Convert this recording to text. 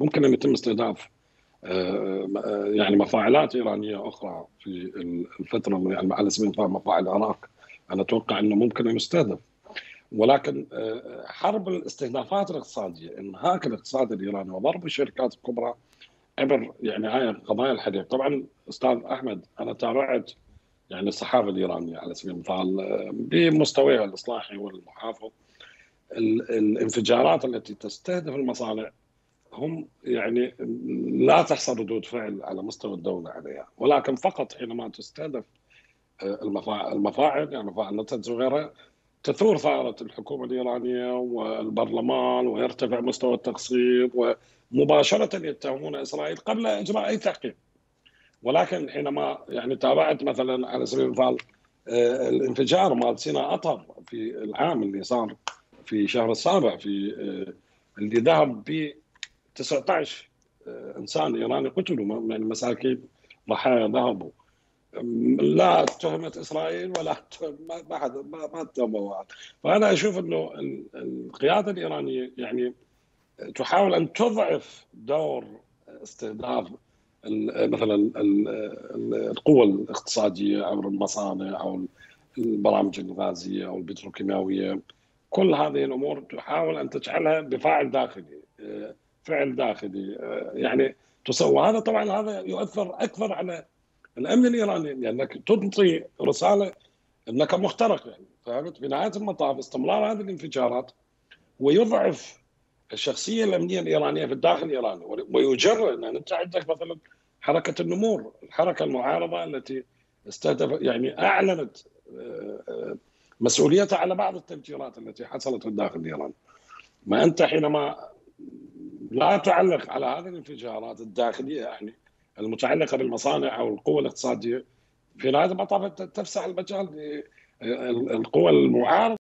ممكن أن يتم استهداف يعني مفاعلات إيرانية أخرى في الفترة على سبيل المثال مفاعل العراق. أنا أتوقع أنه ممكن أن يستهدف، ولكن حرب الاستهدافات الاقتصادية، إنهاك الاقتصاد الإيراني وضرب الشركات الكبرى عبر يعني قضايا الحديث. طبعا أستاذ أحمد، أنا تابعت يعني الصحافة الإيرانية على سبيل المثال بمستويها الإصلاحي والمحافظ، الانفجارات التي تستهدف المصانع هم يعني لا تحصل ردود فعل على مستوى الدولة عليها، ولكن فقط حينما تستهدف المفاعل يعني مفاعل نتنز وغيرها تثور ثارة الحكومة الإيرانية والبرلمان ويرتفع مستوى التقصير، ومباشرة يتهمون إسرائيل قبل إجراء أي تحقيق. ولكن حينما يعني تابعت مثلا على سبيل المثال الانفجار مال سينا أطهر في العام اللي صار في شهر السابع، في اللي ذهب ب 19 إنسان إيراني قتلوا، يعني مساكين ضحايا ذهبوا، لا اتهمت إسرائيل ولا ما اتهموا. فأنا أشوف أنه القيادة الإيرانية يعني تحاول أن تضعف دور استهداف مثلا القوى الاقتصادية عبر المصانع أو البرامج الغازية أو البتروكيماوية. كل هذه الأمور تحاول أن تجعلها بفاعل داخلي، فعل داخلي يعني تسوى. هذا طبعا هذا يؤثر أكثر على الأمن الإيراني، لأنك يعني تعطي رسالة أنك مخترق، يعني فهمت؟ في نهاية المطاف استمرار هذه الانفجارات ويضعف الشخصية الأمنية الإيرانية في الداخل الإيراني، ويجرر أن أنت عندك مثلا حركة النمور، الحركة المعارضة التي استهدف يعني أعلنت مسؤوليتها على بعض التفجيرات التي حصلت في الداخل الإيراني. ما أنت حينما لا تعلق على هذه الانفجارات الداخلية يعني المتعلقة بالمصانع أو القوى الاقتصادية، في نهاية المطاف تفسح المجال للقوى المعارضة.